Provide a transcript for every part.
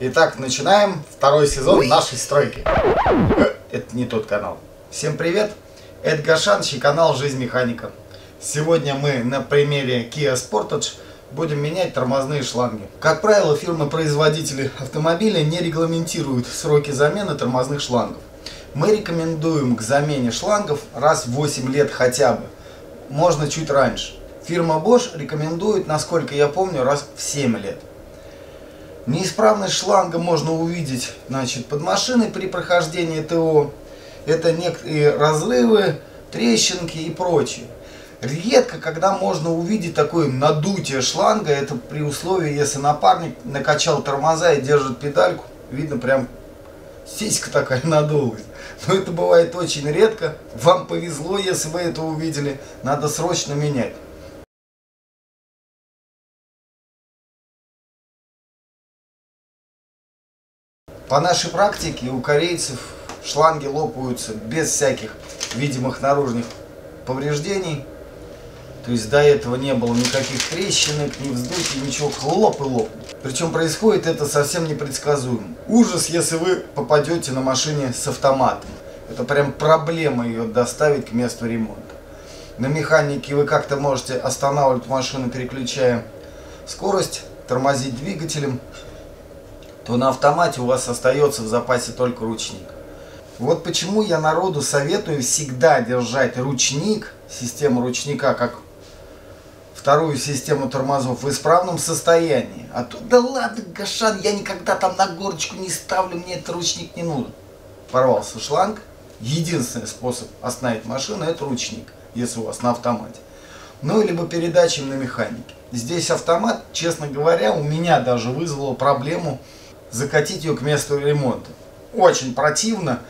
Итак, начинаем второй сезон нашей стройки. Это не тот канал. Всем привет, это Гошанч и канал Жизнь Механика. Сегодня мы на примере Kia Sportage будем менять тормозные шланги. Как правило, фирмы-производители автомобиля не регламентируют сроки замены тормозных шлангов. Мы рекомендуем к замене шлангов раз в 8 лет хотя бы, можно чуть раньше. Фирма Bosch рекомендует, насколько я помню, раз в 7 лет. Неисправность шланга можно увидеть, значит, под машиной при прохождении ТО. Это некоторые разрывы, трещинки и прочее. Редко, когда можно увидеть такое надутие шланга, это при условии, если напарник накачал тормоза и держит педальку. Видно, прям сиська такая надулась. Но это бывает очень редко. Вам повезло, если вы это увидели. Надо срочно менять. По нашей практике у корейцев шланги лопаются без всяких видимых наружных повреждений. То есть до этого не было никаких трещинок, ни вздутий, ничего. Хлоп и лоп. Причем происходит это совсем непредсказуемо. Ужас, если вы попадете на машине с автоматом. Это прям проблема ее доставить к месту ремонта. На механике вы как-то можете останавливать машину, переключая скорость, тормозить двигателем. То на автомате у вас остается в запасе только ручник. Вот почему я народу советую всегда держать ручник, систему ручника, как вторую систему тормозов, в исправном состоянии. А тут, да ладно, Гошан, я никогда там на горочку не ставлю, мне этот ручник не нужен. Порвался шланг. Единственный способ остановить машину — это ручник, если у вас на автомате. Ну, либо передачи на механике. Здесь автомат, честно говоря, у меня даже вызвало проблему закатить ее к месту ремонта. Очень противно.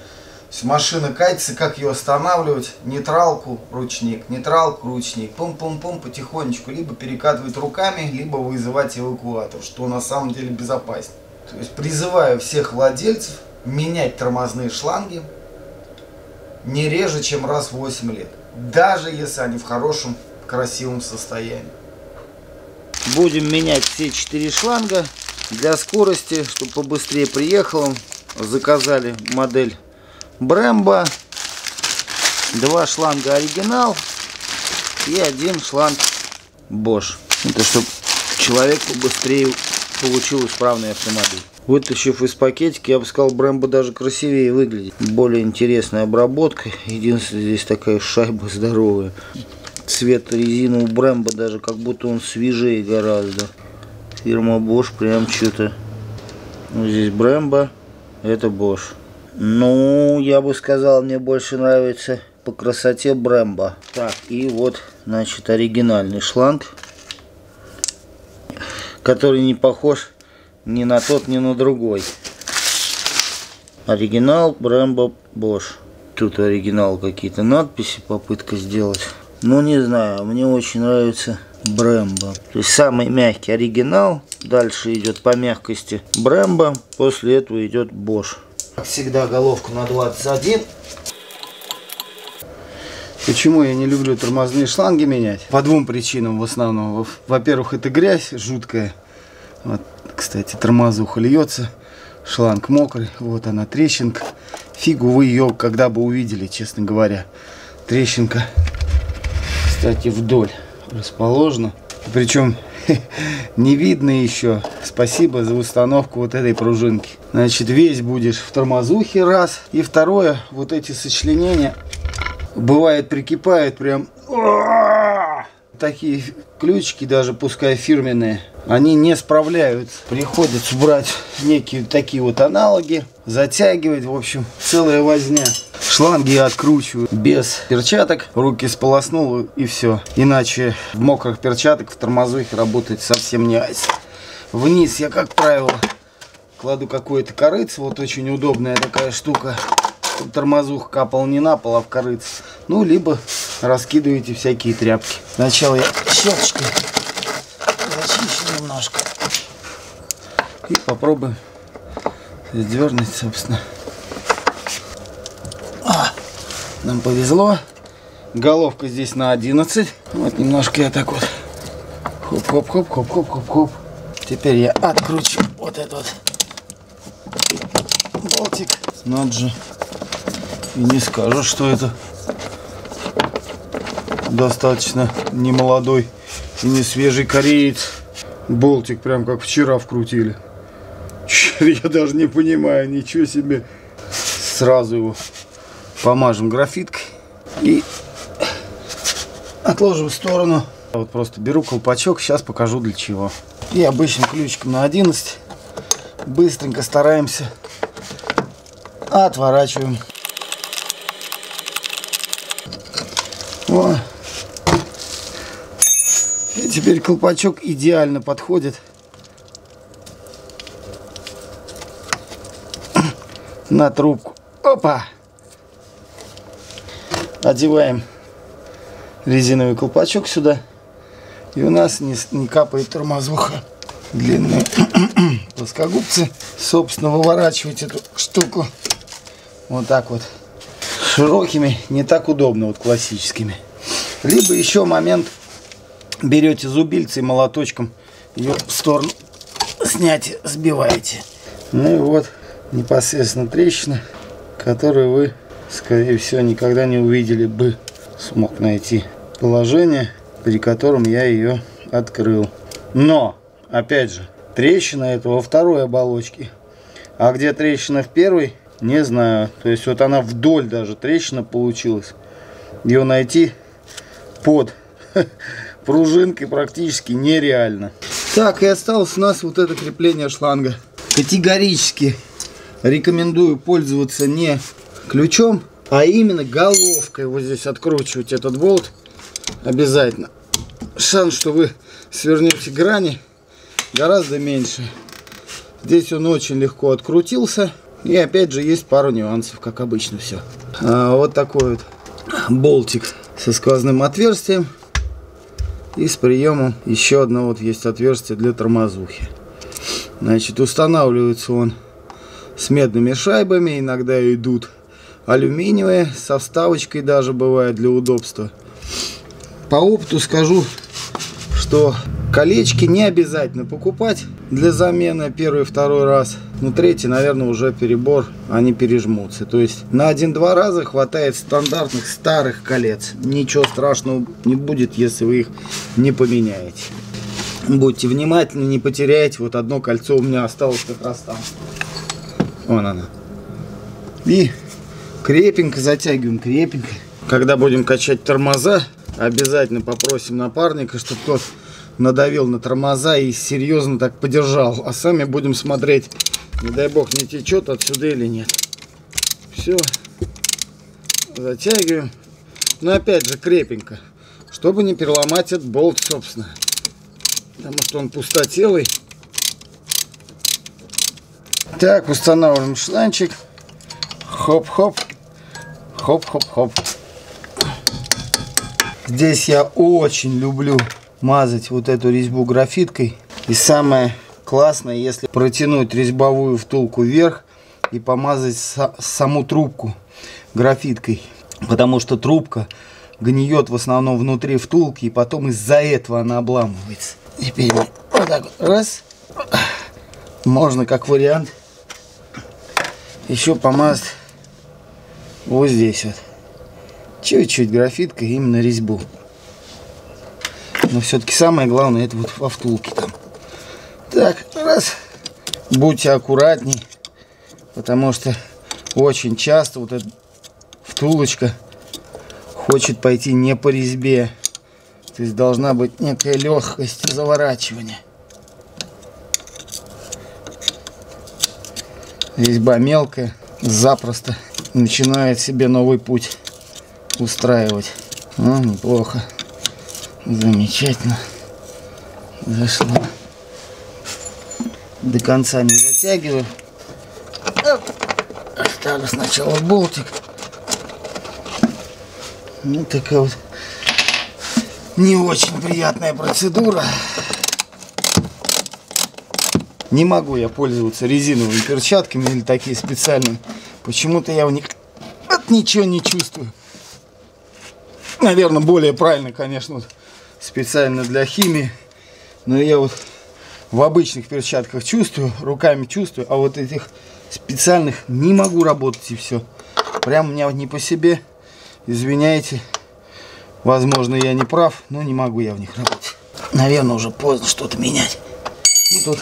Машина катится, как ее останавливать? Нейтралку, ручник, нейтралку, ручник. Пум-пум-пум, потихонечку. Либо перекатывать руками, либо вызывать эвакуатор, что на самом деле безопаснее. То есть призываю всех владельцев менять тормозные шланги не реже, чем раз в 8 лет. Даже если они в хорошем, красивом состоянии. Будем менять все 4 шланга. Для скорости, чтобы побыстрее приехал, заказали модель Brembo. 2 шланга оригинал и 1 шланг Bosch. Это чтобы человек побыстрее получил исправный автомобиль. Вытащив из пакетика, я бы сказал, Brembo даже красивее выглядит. Более интересная обработка. Единственное, здесь такая шайба здоровая. Цвет резины у Brembo даже как будто он свежее гораздо. Фирма Bosch прям что-то. Здесь Brembo, это Bosch. Ну, я бы сказал, мне больше нравится по красоте Brembo. Так, и вот, значит, оригинальный шланг, который не похож ни на тот, ни на другой. Оригинал, Brembo, Bosch. Тут оригинал, какие-то надписи, попытка сделать. Ну, не знаю, мне очень нравится Brembo. То есть самый мягкий оригинал, дальше идет по мягкости Brembo, после этого идет Bosch. Как всегда, головку на 21. Почему я не люблю тормозные шланги менять? По 2 причинам в основном. Во-первых, это грязь жуткая. Вот, кстати, тормозуха льется, шланг мокрый, вот она трещинка. Фигу вы ее когда бы увидели, честно говоря. Трещинка, кстати, вдоль расположена, причем не видно еще. Спасибо за установку вот этой пружинки. Значит, весь будешь в тормозухе, раз. И второе, вот эти сочленения бывает прикипают прям. Такие ключики, даже пускай фирменные, они не справляются. Приходится брать некие такие вот аналоги, затягивать, в общем, целая возня. Шланги я откручиваю без перчаток, руки сполоснул и все. Иначе в мокрых перчатках в тормозухе работает совсем не айс. Вниз я, как правило, кладу какое-то корыце, вот очень удобная такая штука. Тормозух капал не на пол, а в корыце. Ну, либо раскидываете всякие тряпки. Сначала я щелочкой зачищу немножко. И попробуем сдернуть, собственно. Нам повезло. Головка здесь на 11. Вот немножко я так вот. Хоп-хоп-хоп-хоп-хоп-хоп-хоп. Теперь я откручу вот этот Болтик. Надо же. И не скажешь, что это достаточно немолодой и не свежий кореец. Болтик прям как вчера вкрутили. Я даже не понимаю, ничего себе. Сразу его помажем графиткой и отложим в сторону. Вот просто беру колпачок, сейчас покажу для чего. И обычным ключиком на 11 быстренько стараемся, отворачиваем. Вот. И теперь колпачок идеально подходит на трубку. Опа! Одеваем резиновый колпачок сюда, и у нас не капает тормозвуха. Длинные плоскогубцы. Собственно, выворачивать эту штуку вот так вот широкими не так удобно, вот классическими. Либо еще момент: берете зубильцы и молоточком ее в сторону снять, сбиваете. Ну и вот непосредственно трещина, которую вы, скорее всего, никогда не увидели бы. Смог найти положение, при котором я ее открыл. Но, опять же, трещина это во второй оболочке. А где трещина в первой, не знаю. То есть вот она вдоль даже трещина получилась. Ее найти под пружинкой практически нереально. Так, и осталось у нас вот это крепление шланга. Категорически рекомендую пользоваться не ключом, а именно головкой. Вот здесь откручивать этот болт обязательно. Шанс, что вы свернете грани, гораздо меньше. Здесь он очень легко открутился. И опять же есть пару нюансов, как обычно все. Вот такой вот болтик со сквозным отверстием. И с приемом еще одно вот есть отверстие для тормозухи. Значит, устанавливается он с медными шайбами. Иногда идут алюминиевые, со вставочкой даже бывает для удобства. По опыту скажу, что колечки не обязательно покупать для замены первый, второй раз. Ну, третий, наверное, уже перебор, они пережмутся. То есть на 1-2 раза хватает стандартных старых колец. Ничего страшного не будет, если вы их не поменяете. Будьте внимательны, не потеряйте. Вот одно кольцо у меня осталось как раз там. Вон она. И крепенько затягиваем, крепенько. Когда будем качать тормоза, обязательно попросим напарника, чтобы тот надавил на тормоза и серьезно так подержал. А сами будем смотреть, не дай бог, не течет отсюда или нет. Все. Затягиваем. Но опять же крепенько, чтобы не переломать этот болт, собственно. Потому что он пустотелый. Так, устанавливаем шланчик. Хоп-хоп. Хоп-хоп-хоп. Здесь я очень люблю мазать вот эту резьбу графиткой. И самое классное, если протянуть резьбовую втулку вверх и помазать саму трубку графиткой. Потому что трубка гниет в основном внутри втулки, и потом из-за этого она обламывается. Теперь вот так вот. Раз. Можно как вариант еще помазать вот здесь вот. Чуть-чуть графиткой именно резьбу. Но все-таки самое главное это вот во втулке там. Так, раз. Будьте аккуратней, потому что очень часто вот эта втулочка хочет пойти не по резьбе. То есть должна быть некая легкость заворачивания. Резьба мелкая, запросто начинает себе новый путь устраивать. Ну, неплохо. Замечательно. Зашло. До конца не затягиваю. Оставлю сначала болтик. Ну, такая вот не очень приятная процедура. Не могу я пользоваться резиновыми перчатками или такие специальные. Почему-то я в них ничего не чувствую. Наверное, более правильно, конечно, вот специально для химии. Но я вот в обычных перчатках чувствую, руками чувствую, а вот этих специальных не могу работать, и все. Прям у меня вот не по себе. Извиняйте. Возможно, я не прав, но не могу я в них работать. Наверное, уже поздно что-то менять. И тут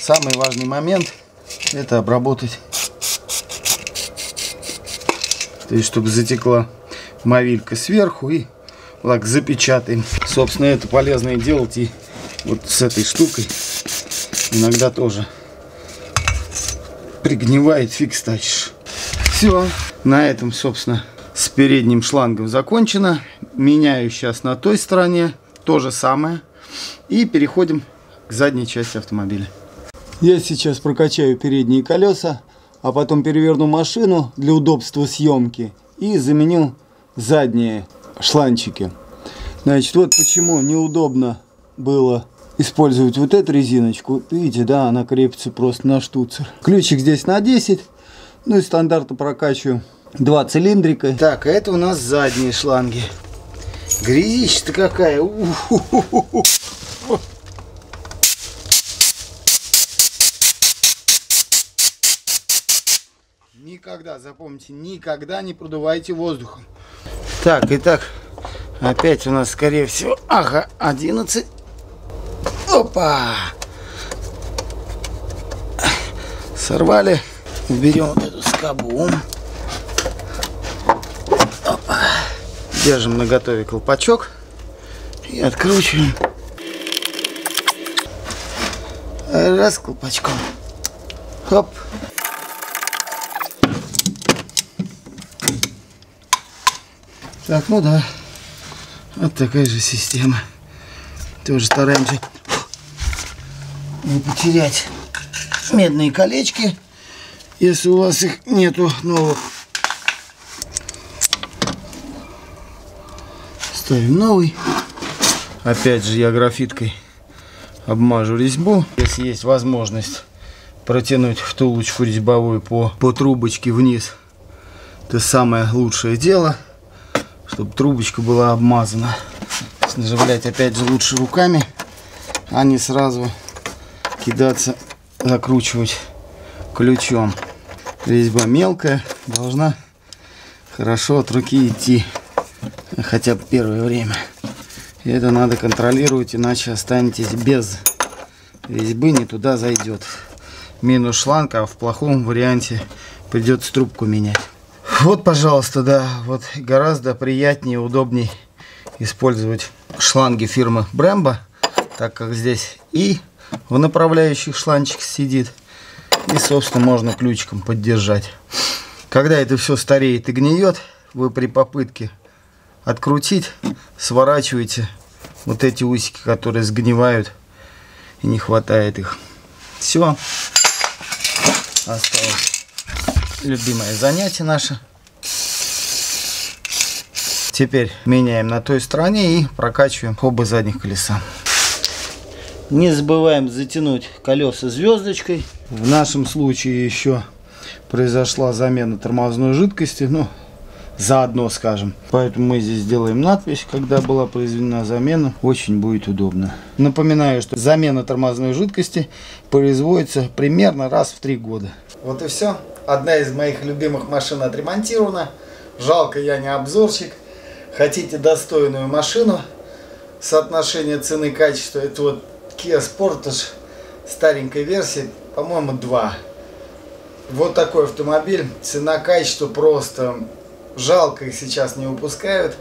самый важный момент — это обработать. То есть, чтобы затекла мовилька сверху, и лак запечатаем. Собственно, это полезно и делать и вот с этой штукой. Иногда тоже пригнивает, фиг стачишь. Все. На этом, собственно, с передним шлангом закончено. Меняю сейчас на той стороне то же самое. И переходим к задней части автомобиля. Я сейчас прокачаю передние колеса, а потом переверну машину для удобства съемки и заменю задние шланчики. Значит, вот почему неудобно было использовать вот эту резиночку. Видите, да, она крепится просто на штуцер. Ключик здесь на 10. Ну и стандартно прокачиваю 2 цилиндрика. Так, а это у нас задние шланги. Грязища-то какая. У-ху-ху-ху-ху. Никогда, запомните, никогда не продувайте воздухом. Так, итак, опять у нас, скорее всего, ага, 11. Опа! Сорвали. Берем вот эту скобу. Опа. Держим наготове колпачок и откручиваем. Раз колпачком. Хоп. Так, ну да, вот такая же система. Тоже стараемся не потерять медные колечки, если у вас их нету новых. Ставим новый. Опять же я графиткой обмажу резьбу. Если есть возможность протянуть втулочку резьбовую по трубочке вниз, это самое лучшее дело, чтобы трубочка была обмазана. Наживлять опять же лучше руками, а не сразу кидаться, закручивать ключом. Резьба мелкая, должна хорошо от руки идти, хотя бы первое время. И это надо контролировать, иначе останетесь без резьбы, не туда зайдет. Минус шланг, а в плохом варианте придется трубку менять. Вот, пожалуйста, да, вот гораздо приятнее и удобнее использовать шланги фирмы Brembo, так как здесь и в направляющих шланчик сидит, и, собственно, можно ключиком поддержать. Когда это все стареет и гниет, вы при попытке открутить сворачиваете вот эти усики, которые сгнивают, и не хватает их. Все. Осталось любимое занятие наше. Теперь меняем на той стороне и прокачиваем оба задних колеса. Не забываем затянуть колеса звездочкой. В нашем случае еще произошла замена тормозной жидкости, ну, заодно, скажем. Поэтому мы здесь сделаем надпись, когда была произведена замена. Очень будет удобно. Напоминаю, что замена тормозной жидкости производится примерно раз в 3 года. Вот и все. Одна из моих любимых машин отремонтирована. Жалко, я не обзорщик. Хотите достойную машину, соотношение цены и качества, это вот Kia Sportage, старенькая версия, по-моему, 2. Вот такой автомобиль, цена-качество просто жалко, их сейчас не выпускают.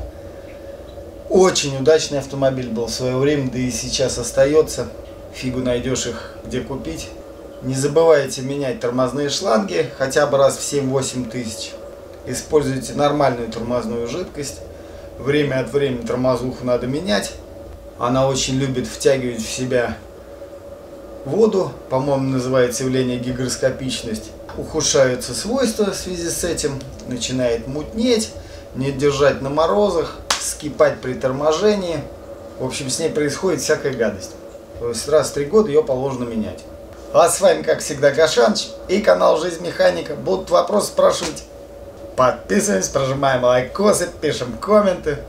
Очень удачный автомобиль был в свое время, да и сейчас остается. Фигу найдешь их где купить. Не забывайте менять тормозные шланги хотя бы раз в 7-8 тысяч. Используйте нормальную тормозную жидкость. Время от времени тормозуху надо менять. Она очень любит втягивать в себя воду. По-моему, называется явление гигроскопичность. Ухудшаются свойства в связи с этим. Начинает мутнеть, не держать на морозах, вскипать при торможении. В общем, с ней происходит всякая гадость. То есть раз в 3 года ее положено менять. А с вами, как всегда, Гошанч и канал «Жизнь Механика». Будут вопросы, спрашивать. Подписываемся, прожимаем лайкосы, пишем комменты.